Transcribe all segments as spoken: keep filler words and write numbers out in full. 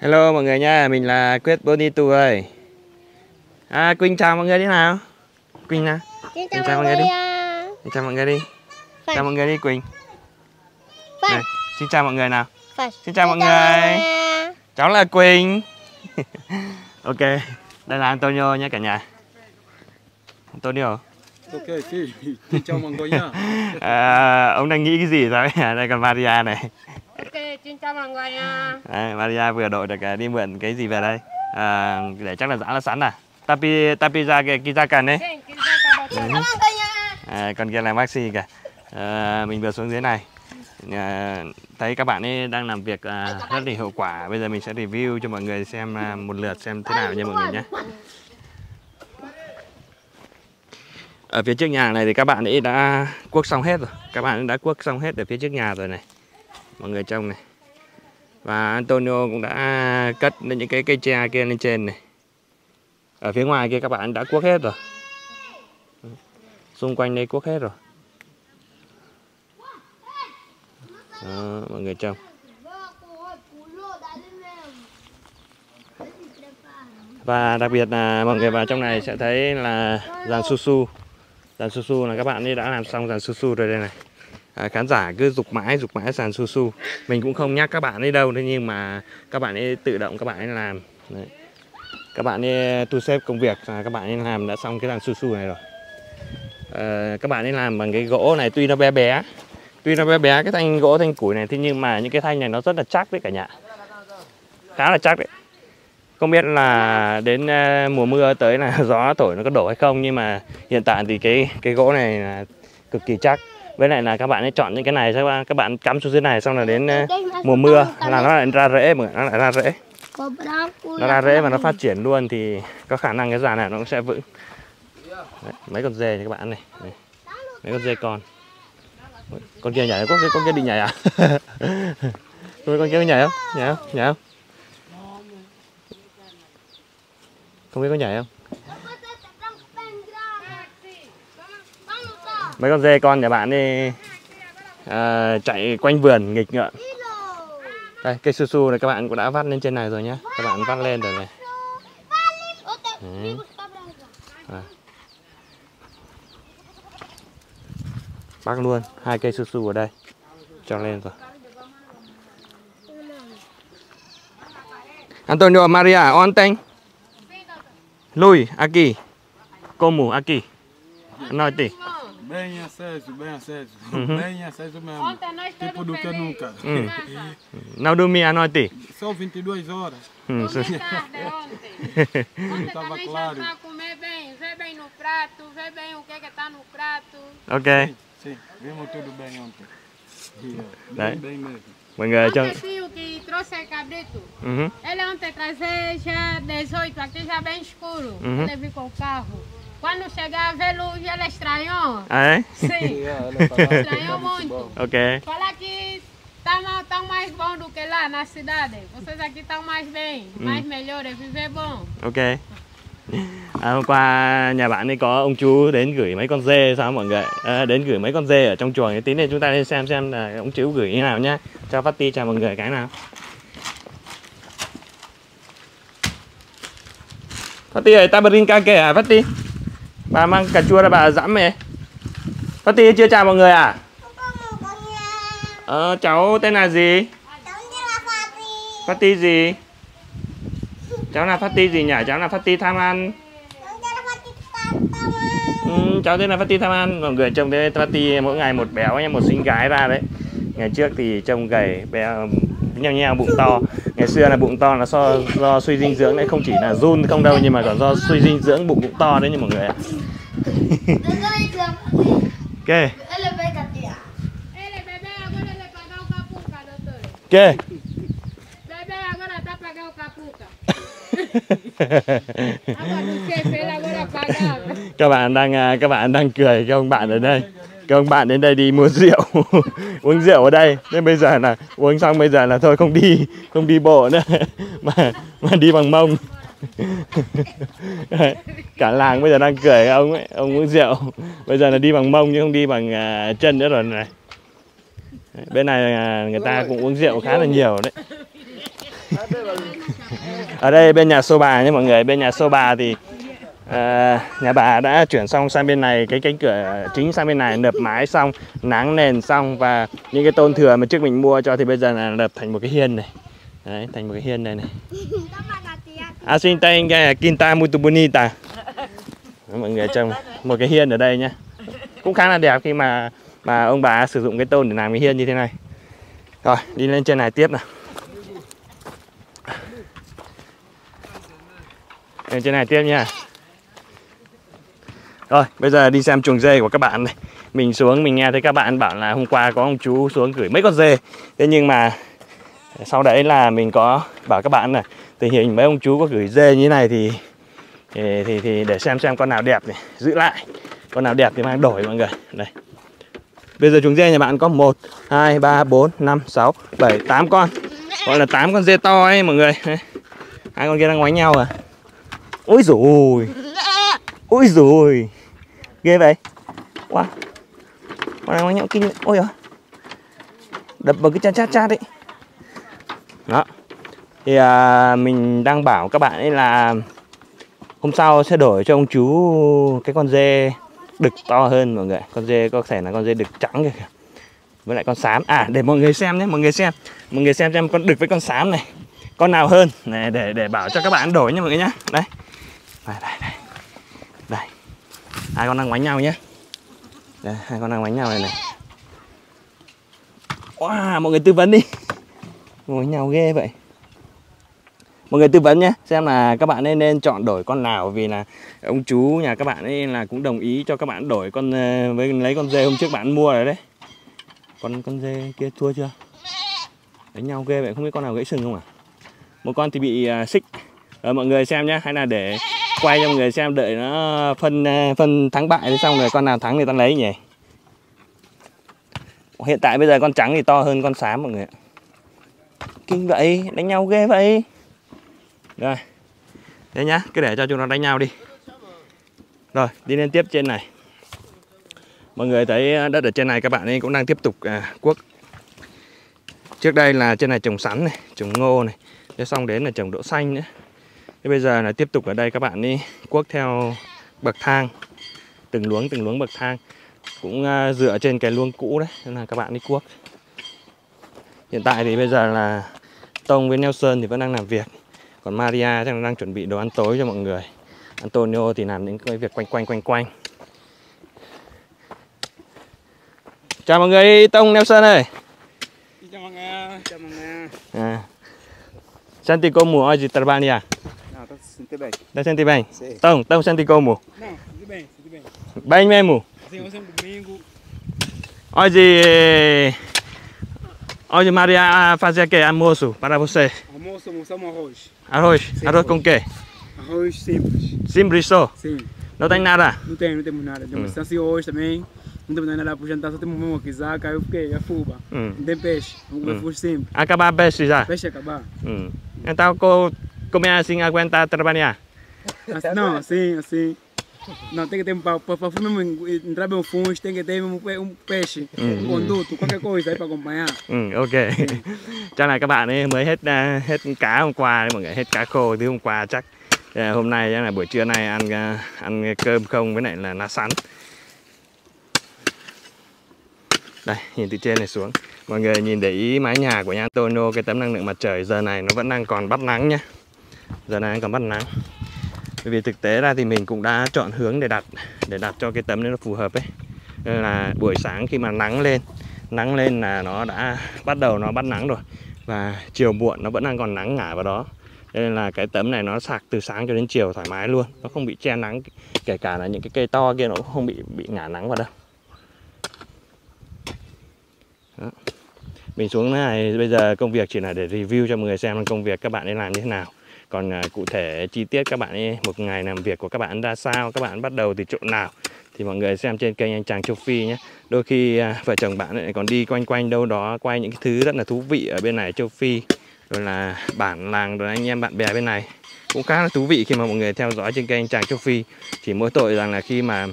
Hello mọi người nha, mình là Quyết Quet Bonito ơi. À, Quỳnh chào mọi người đi nào. Quỳnh nào. Quỳnh chào, chào mọi người đi. À. Chào mọi người đi. Phải. Chào mọi người đi Quỳnh. Này, xin chào mọi người nào. Phải. Xin chào mọi người. Cháu là Quỳnh. Ok, đây là Antonio nha cả nhà. Antonio. Ok, xin chào mọi người nha. À, ông đang nghĩ cái gì rồi? Đây còn Maria này. Ok, xin chào mọi người nha. Đấy, Maria vừa đội được đi mượn cái gì về đây? À, để chắc là giã là sẵn à. Tapi tapi ra cái kia cần đấy. À, còn kia là Maxi kìa. À, mình vừa xuống dưới này. À, thấy các bạn ấy đang làm việc à, rất là hiệu quả. Bây giờ mình sẽ review cho mọi người xem à, một lượt xem thế nào nha mọi người nhé. Ở phía trước nhà này thì các bạn ấy đã cuốc xong hết rồi. Các bạn ấy đã cuốc xong hết ở phía trước nhà rồi này. Mọi người trông này. Và Antonio cũng đã cất những cái cây tre kia lên trên này. Ở phía ngoài kia các bạn đã cuốc hết rồi. Xung quanh đây cuốc hết rồi. Đó, mọi người trông. Và đặc biệt là mọi người vào trong này sẽ thấy là dàn su su. Dàn su su là các bạn ấy đã làm xong dàn su su rồi đây này. À, khán giả cứ dục mãi dục mãi dàn su su. Mình cũng không nhắc các bạn ấy đâu, thế nhưng mà các bạn ấy tự động các bạn ấy làm. Đấy. Các bạn ấy thu xếp công việc và các bạn ấy làm đã xong cái dàn su su này rồi. À, các bạn ấy làm bằng cái gỗ này, tuy nó bé bé, tuy nó bé bé cái thanh gỗ thanh củi này, thế nhưng mà những cái thanh này nó rất là chắc đấy cả nhà, khá là chắc đấy. Không biết là đến mùa mưa tới là gió thổi nó có đổ hay không, nhưng mà hiện tại thì cái cái gỗ này là cực kỳ chắc. Với lại là các bạn ấy chọn những cái này, các bạn cắm xuống dưới này xong là đến mùa mưa là nó lại ra rễ, nó lại ra rễ, nó ra rễ và nó phát triển luôn, thì có khả năng cái giàn này nó cũng sẽ vững. Đấy, mấy con dê này các bạn này, đấy, mấy con dê con, con kia nhảy, có cái con kia định nhảy à? Con kia có nhảy không? Nhảy không? Nhảy không? Không biết có nhảy không? Mấy con dê con nhà bạn đi à, chạy quanh vườn nghịch ngợm. Đây, cây su su này các bạn cũng đã vắt lên trên này rồi nhá, các bạn vắt lên rồi này. Đấy. À. Bắc luôn hai cây su su ở đây cho lên rồi. Antonio Maria on tanh lui aqui como aqui nói tí. Bem aceso, bem aceso, bem aceso mesmo. Tipo do que nunca. Não dormia à noite? Só vinte e duas horas. Estava claro. Vê bem no prato, vê bem o que é que está no prato. Ok. Sim, vimos tudo bem ontem. Bem, bem mesmo. Mọi người trông. Ele ontem trazia já dezoito, aqui já bem escuro. Ele veio com o carro. Quando chegar a ver luz, ela estranhou. Ah, é? Sim. Estranhou muito. Ok. Fala que estão mais bom do que lá na cidade. Vocês aqui estão mais bem, mais melhores, viver bom. Ok. À, hôm qua nhà bạn ấy có ông chú đến gửi mấy con dê sao mọi người? À, đến gửi mấy con dê ở trong chuồng. Tí này chúng ta đi xem xem là ông chú gửi như nào nhá. Cho Patty chào mọi người cái nào. Patty ơi, ta bật rin ca kể à Patty? Bà mang cà chua ra bà dẫm này. Patty chưa chào mọi người à? Ờ, cháu tên là gì? Cháu tên là Patty. Patty gì? Cháu là Patty gì nhỉ? Cháu là Patty Tham Ăn. Ừ, cháu tên là Patty Tham Ăn. Mọi người trông thấy Patty mỗi ngày một béo nha, một xinh gái ra đấy. Ngày trước thì trông gầy, béo, nheo nheo, bụng to. Ngày xưa là bụng to là do, do suy dinh dưỡng đấy, không chỉ là run không đâu, nhưng mà còn do suy dinh dưỡng bụng cũng to đấy nha mọi người ạ. Ok. Ok. Các bạn đang các bạn đang cười cái ông bạn ở đây, cái ông bạn đến đây đi mua rượu uống rượu ở đây, nên bây giờ là uống xong bây giờ là thôi không đi không đi bộ nữa mà mà đi bằng mông. Cả làng bây giờ đang cười ông ấy, ông uống rượu bây giờ là đi bằng mông chứ không đi bằng uh, chân nữa rồi này. Bên này uh, người ta cũng uống rượu khá là nhiều đấy. Ở đây bên nhà Sô Bà nhé mọi người, bên nhà Sô Bà thì à, nhà bà đã chuyển xong sang bên này, cái cánh cửa chính sang bên này, nợp mái xong, nắng nền xong, và những cái tôn thừa mà trước mình mua cho thì bây giờ là nợp thành một cái hiên này. Đấy, thành một cái hiên này này. Asintanga Kinta Mutu Bonita. Mọi người trông một cái hiên ở đây nhá. Cũng khá là đẹp khi mà mà ông bà sử dụng cái tôn để làm cái hiên như thế này. Rồi, đi lên trên này tiếp nào. Lên trên này tiếp nha. Rồi, bây giờ đi xem chuồng dê của các bạn này. Mình xuống, mình nghe thấy các bạn bảo là hôm qua có ông chú xuống gửi mấy con dê. Thế nhưng mà sau đấy là mình có bảo các bạn là tình hình mấy ông chú có gửi dê như thế này thì thì, thì, thì để xem xem con nào đẹp này, giữ lại. Con nào đẹp thì mang đổi mọi người. Đây. Bây giờ chuồng dê nhà bạn có một, hai, ba, bốn, năm, sáu, bảy, tám con. Gọi là tám con dê to ấy mọi người. Hai con kia đang ngoáy nhau à. Ôi dồi. Ôi dồi. Ghê vậy. Wow. Con đang ngoáy nhau kinh vậy. Ôi giời. Đập vào cái chát chát chát đấy. Đó. Thì à, mình đang bảo các bạn ấy là hôm sau sẽ đổi cho ông chú cái con dê đực to hơn mọi người. Con dê có thể là con dê đực trắng kìa, với lại con xám. À, để mọi người xem nhé, mọi người xem. Mọi người xem xem con đực với con xám này con nào hơn này, để để bảo cho các bạn đổi nha mọi người nhá. Đây. Đây đây đây. Đây. Hai con đang ngoáy nhau nhé. Đây, hai con đang ngoáy nhau này này. Wow, mọi người tư vấn đi. Ngoáy nhau ghê vậy. Mọi người tư vấn nhé, xem là các bạn nên nên chọn đổi con nào, vì là ông chú nhà các bạn ấy là cũng đồng ý cho các bạn đổi con với lấy con dê hôm trước bạn mua rồi đấy. Con con dê kia thua chưa? Đánh nhau ghê vậy, không biết con nào gãy sừng không à? Một con thì bị uh, xích. Rồi, mọi người xem nhé, hay là để quay cho mọi người xem, đợi nó phân phân thắng bại thì xong rồi con nào thắng thì ta lấy nhỉ. Hiện tại bây giờ con trắng thì to hơn con xám mọi người ạ. Kinh vậy, đánh nhau ghê vậy. Rồi, thế nhá, cứ để cho chúng nó đánh nhau đi. Rồi, đi lên tiếp trên này. Mọi người thấy đất ở trên này các bạn ấy cũng đang tiếp tục à, cuốc. Trước đây là trên này trồng sắn này, trồng ngô này, thế xong đến là trồng đỗ xanh nữa. Thế bây giờ là tiếp tục ở đây các bạn ấy cuốc theo bậc thang, từng luống từng luống bậc thang. Cũng à, dựa trên cái luống cũ đấy, nên là các bạn ấy cuốc. Hiện tại thì bây giờ là Tông với Nelson thì vẫn đang làm việc, còn Maria chắc là đang chuẩn bị đồ ăn tối cho mọi người. Antonio thì làm những cái việc quanh quanh quanh quanh. Chào mọi người, Tông, Nelson ơi. Chào mọi người, chào mọi người. À. Santi como hoje trabalha? Não, tá sentindo bem. Tá sentindo bem? Tông, Tông senti como? Não, tudo bem, tudo bem. Bem mesmo. Sim, hoje é domingo. Hoje Hoje Maria fazia que almoço para você? Almoço, almoçamos arroz. Arroz? Sim, arroz com quê? Arroz simples. Simples só? Sim. Não tem nada? Não tem, não temos nada. Temos hum. Saci hoje também. Não temos nada para o jantar, só temos uma quizaca, eu fiquei, a fuba. Hum. Não tem peixe, vamos comer hum. Fuba sempre. Acabar peixe já? Peixe acabar. Hum. Então, como é assim, aguentar trabalhar? Assim, não, assim, assim. Não, tem que ter um para entrar bem o fundo, tem que ter um, um peixe, mm. um conduto, qualquer coisa aí para acompanhar. Mm, ok. Chắc là các bạn ấy mới hết hết cá hôm qua đấy mọi người, hết cá khô thứ hôm qua, chắc hôm nay chắc là buổi trưa nay ăn ăn cơm không với lại là lá sắn. Đây, nhìn từ trên này xuống. Mọi người nhìn để ý mái nhà của nhà Antonio, cái tấm năng lượng mặt trời giờ này nó vẫn đang còn bắt nắng nhá. Giờ này còn bắt nắng. Bởi vì thực tế ra thì mình cũng đã chọn hướng để đặt để đặt cho cái tấm nó phù hợp ấy. Nên là buổi sáng khi mà nắng lên, nắng lên là nó đã bắt đầu nó bắt nắng rồi, và chiều muộn nó vẫn đang còn nắng ngả vào đó. Nên là cái tấm này nó sạc từ sáng cho đến chiều thoải mái luôn, nó không bị che nắng, kể cả là những cái cây to kia nó cũng không bị bị ngả nắng vào đâu. Đó. Mình xuống này bây giờ công việc chỉ là để review cho mọi người xem công việc các bạn ấy làm như thế nào. Còn cụ thể chi tiết các bạn ấy, một ngày làm việc của các bạn ra sao, các bạn bắt đầu từ chỗ nào thì mọi người xem trên kênh Anh Chàng Châu Phi nhé. Đôi khi vợ chồng bạn lại còn đi quanh quanh đâu đó quay những cái thứ rất là thú vị ở bên này Châu Phi, rồi là bản làng, rồi anh em bạn bè bên này cũng khá là thú vị khi mà mọi người theo dõi trên kênh Anh Chàng Châu Phi. Chỉ mỗi tội rằng là khi mà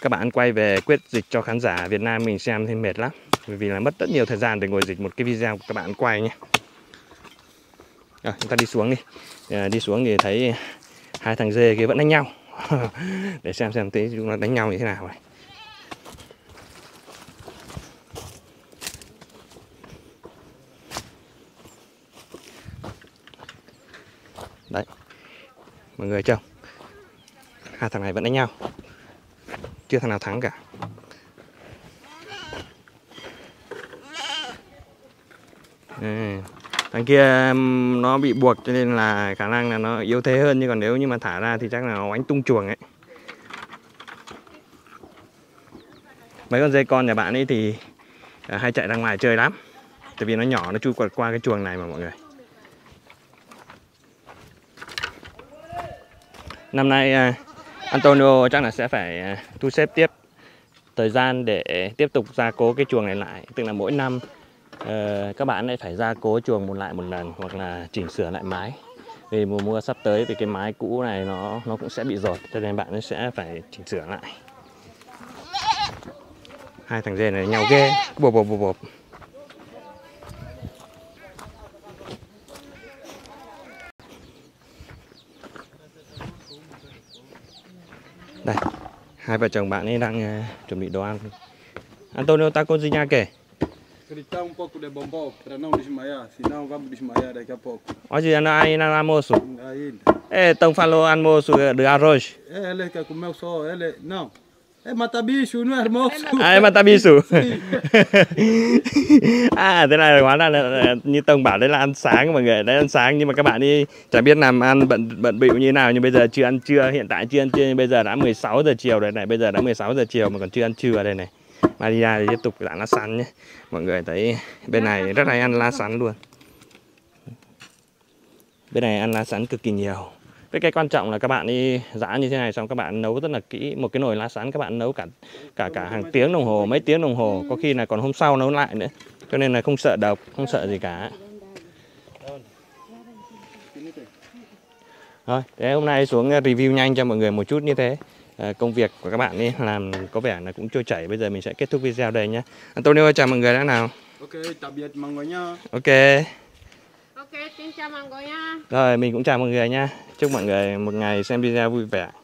các bạn quay về quyết dịch cho khán giả Việt Nam mình xem thì mệt lắm, bởi vì là mất rất nhiều thời gian để ngồi dịch một cái video của các bạn quay nhé. Rồi, chúng ta đi xuống đi. À, đi xuống thì thấy hai thằng dê kia vẫn đánh nhau. Để xem xem tí chúng nó đánh nhau như thế nào này. Đấy, mọi người trông, hai thằng này vẫn đánh nhau, chưa thằng nào thắng cả. À, thằng kia nó bị buộc cho nên là khả năng là nó yếu thế hơn, nhưng còn nếu như mà thả ra thì chắc là nó oánh tung chuồng ấy. Mấy con dê con nhà bạn ấy thì hay chạy ra ngoài chơi lắm, tại vì nó nhỏ, nó chui qua, qua cái chuồng này mà mọi người. Năm nay Antonio chắc là sẽ phải thu xếp tiếp thời gian để tiếp tục gia cố cái chuồng này lại. Tức là mỗi năm các bạn lại phải gia cố chuồng một lại một lần, hoặc là chỉnh sửa lại mái. Vì mùa mưa sắp tới thì cái mái cũ này nó nó cũng sẽ bị rột, cho nên bạn ấy sẽ phải chỉnh sửa lại. Hai thằng dê này nhau ghê, bộp bộp bộp bộp. Đây, hai vợ chồng bạn ấy đang uh, chuẩn bị đồ ăn. Antonio, ta con gì nha kể. Oggi andai in almoço. Eh, Tông falou almoço de arroz. Eh, ele quer comer só, ele não. É matar bicho, não é almoço. Ah, é matar bicho. À, thế này hóa ra là như Tông bảo đấy là ăn sáng mọi người, đấy ăn sáng, nhưng mà các bạn đi chả biết làm ăn bận bận bịu như thế nào, nhưng bây giờ chưa ăn trưa, hiện tại chưa ăn trưa, nhưng bây giờ đã mười sáu giờ chiều rồi này, bây giờ đã mười sáu giờ chiều mà còn chưa ăn trưa đây này. Maria thì tiếp tục là lá sắn nhé. Mọi người thấy bên này rất hay ăn lá sắn luôn. Bên này ăn lá sắn cực kỳ nhiều. Với cái quan trọng là các bạn đi giã như thế này xong các bạn nấu rất là kỹ. Một cái nồi lá sắn các bạn nấu cả cả cả hàng tiếng đồng hồ, mấy tiếng đồng hồ, có khi là còn hôm sau nấu lại nữa. Cho nên là không sợ độc, không sợ gì cả. Rồi, thế hôm nay xuống review nhanh cho mọi người một chút như thế. À, công việc của các bạn ấy làm có vẻ là cũng trôi chảy. Bây giờ mình sẽ kết thúc video đây nhé. Antonio ơi, chào mọi người đã nào. Ok, tạm biệt mọi người nhá. Ok. Ok, xin chào mọi người nha. Rồi, mình cũng chào mọi người nha. Chúc mọi người một ngày xem video vui vẻ.